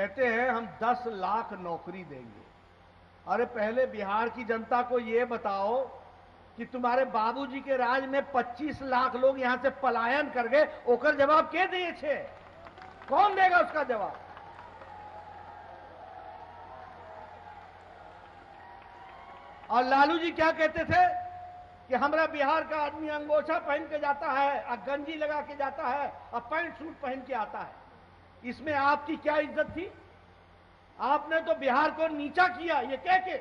कहते हैं हम 10 लाख नौकरी देंगे। अरे पहले बिहार की जनता को ये बताओ कि तुम्हारे बाबूजी के राज में 25 लाख लोग यहां से पलायन कर गए, ओकर जवाब के दिए छे, कौन देगा उसका जवाब? और लालू जी क्या कहते थे कि हमारा बिहार का आदमी अंगोछा पहन के जाता है और गंजी लगा के जाता है और पैंट सूट पहन के आता है, इसमें आपकी क्या इज्जत थी? आपने तो बिहार को नीचा किया ये कह के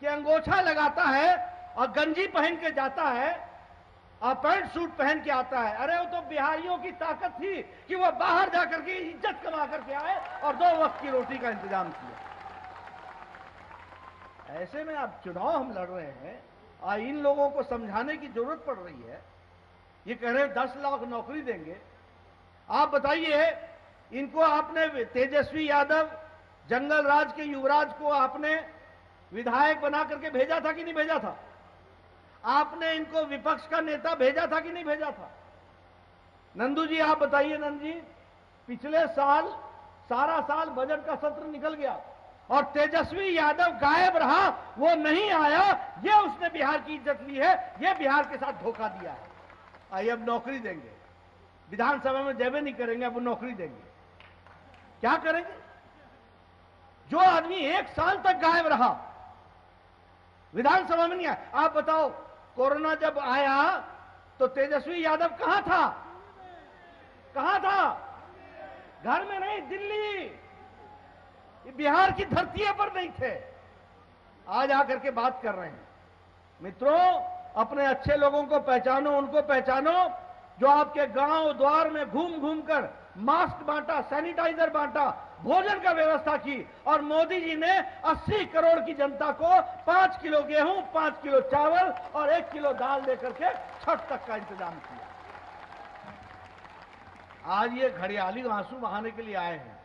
कि अंगोछा लगाता है और गंजी पहन के जाता है और पैंट सूट पहन के आता है। अरे वो तो बिहारियों की ताकत थी कि वो बाहर जाकर के इज्जत कमा करके आए और 2 वक्त की रोटी का इंतजाम किया। ऐसे में अब चुनाव हम लड़ रहे हैं और इन लोगों को समझाने की जरूरत पड़ रही है। ये कह रहे हैं 10 लाख नौकरी देंगे। आप बताइए, इनको आपने तेजस्वी यादव जंगल राज के युवराज को आपने विधायक बना करके भेजा था कि नहीं भेजा था? आपने इनको विपक्ष का नेता भेजा था कि नहीं भेजा था? नंदू जी आप बताइए, नंदू जी पिछले साल सारा साल बजट का सत्र निकल गया और तेजस्वी यादव गायब रहा, वो नहीं आया। ये उसने बिहार की इज्जत ली है, ये बिहार के साथ धोखा दिया है। आइए अब नौकरी देंगे, विधानसभा में जयबे नहीं करेंगे, अब नौकरी देंगे। क्या करेंगे? जो आदमी 1 साल तक गायब रहा, विधानसभा में नहीं आया। आप बताओ, कोरोना जब आया तो तेजस्वी यादव कहां था? कहां था? घर में नहीं, दिल्ली, बिहार की धरती पर नहीं थे। आज आकर के बात कर रहे हैं। मित्रों, अपने अच्छे लोगों को पहचानो, उनको पहचानो जो आपके गांव द्वार में घूम घूम कर मास्क बांटा, सैनिटाइजर बांटा, भोजन का व्यवस्था की। और मोदी जी ने 80 करोड़ की जनता को 5 किलो गेहूं, 5 किलो चावल और 1 किलो दाल देकर के छठ तक का इंतजाम किया। आज ये घड़ियाली आंसू बहाने के लिए आए हैं।